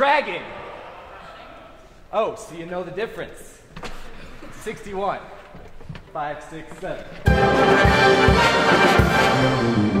dragon. Oh, so you know the difference. 61. 5, 6, 7.